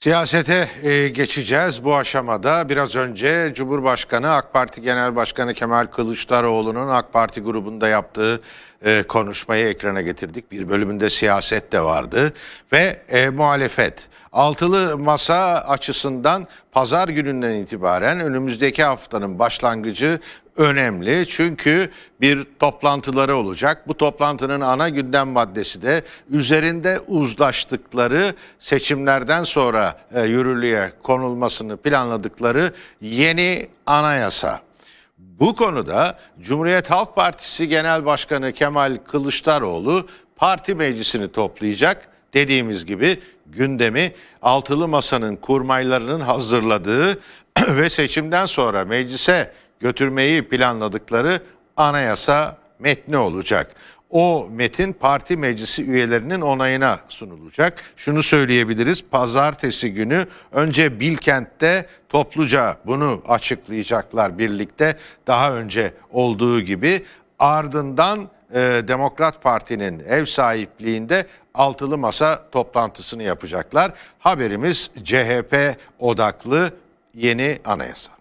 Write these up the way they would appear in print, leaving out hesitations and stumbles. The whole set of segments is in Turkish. Siyasete geçeceğiz bu aşamada. Biraz önce Cumhurbaşkanı AK Parti Genel Başkanı Kemal Kılıçdaroğlu'nun AK Parti grubunda yaptığı konuşmayı ekrana getirdik. Bir bölümünde siyaset de vardı ve muhalefet. Altılı masa açısından pazar gününden itibaren önümüzdeki haftanın başlangıcı önemli. Çünkü bir toplantıları olacak. Bu toplantının ana gündem maddesi de üzerinde uzlaştıkları seçimlerden sonra yürürlüğe konulmasını planladıkları yeni anayasa. Bu konuda Cumhuriyet Halk Partisi Genel Başkanı Kemal Kılıçdaroğlu parti meclisini toplayacak. Dediğimiz gibi gündemi altılı masanın kurmaylarının hazırladığı ve seçimden sonra meclise götürmeyi planladıkları anayasa metni olacak. O metin parti meclisi üyelerinin onayına sunulacak. Şunu söyleyebiliriz, pazartesi günü önce Bilkent'te topluca bunu açıklayacaklar birlikte, daha önce olduğu gibi. Ardından Demokrat Parti'nin ev sahipliğinde altılı masa toplantısını yapacaklar. Haberimiz CHP odaklı yeni anayasa.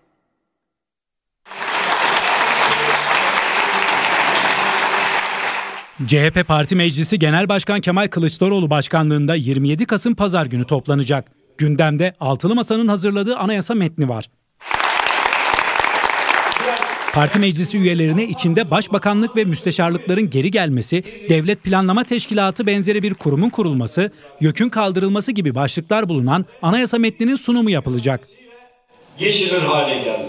CHP Parti Meclisi Genel Başkan Kemal Kılıçdaroğlu başkanlığında 27 Kasım Pazar günü toplanacak. Gündemde altılı masanın hazırladığı anayasa metni var. Parti meclisi üyelerine içinde başbakanlık ve müsteşarlıkların geri gelmesi, devlet planlama teşkilatı benzeri bir kurumun kurulması, YÖK'ün kaldırılması gibi başlıklar bulunan anayasa metninin sunumu yapılacak. Geçilir hale geldi.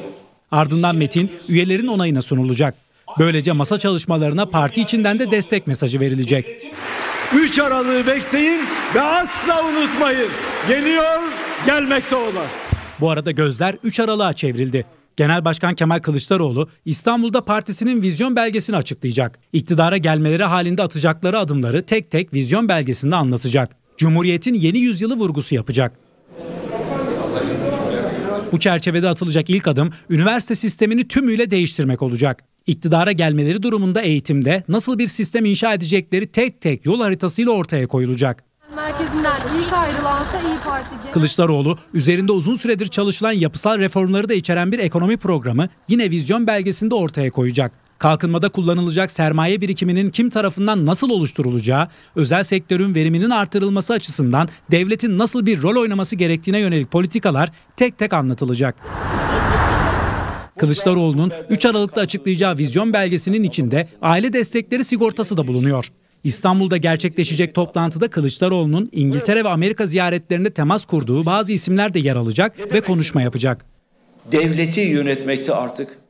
Ardından metin üyelerin onayına sunulacak. Böylece masa çalışmalarına parti içinden de destek mesajı verilecek. 3 Aralık'ı bekleyin ve asla unutmayın. Geliyor, gelmekte olan. Bu arada gözler 3 Aralık'a çevrildi. Genel Başkan Kemal Kılıçdaroğlu İstanbul'da partisinin vizyon belgesini açıklayacak. İktidara gelmeleri halinde atacakları adımları tek tek vizyon belgesinde anlatacak. Cumhuriyet'in yeni yüzyılı vurgusu yapacak. Bu çerçevede atılacak ilk adım üniversite sistemini tümüyle değiştirmek olacak. İktidara gelmeleri durumunda eğitimde nasıl bir sistem inşa edecekleri tek tek yol haritasıyla ortaya koyulacak. Merkezinden ilk ayrılansa İYİ Parti. Kılıçdaroğlu üzerinde uzun süredir çalışılan yapısal reformları da içeren bir ekonomi programı yine vizyon belgesinde ortaya koyacak. Kalkınmada kullanılacak sermaye birikiminin kim tarafından nasıl oluşturulacağı, özel sektörün veriminin artırılması açısından devletin nasıl bir rol oynaması gerektiğine yönelik politikalar tek tek anlatılacak. Kılıçdaroğlu'nun 3 Aralık'ta açıklayacağı vizyon belgesinin içinde aile destekleri sigortası da bulunuyor. İstanbul'da gerçekleşecek toplantıda Kılıçdaroğlu'nun İngiltere ve Amerika ziyaretlerinde temas kurduğu bazı isimler de yer alacak ve konuşma yapacak. Devleti yönetmekte artık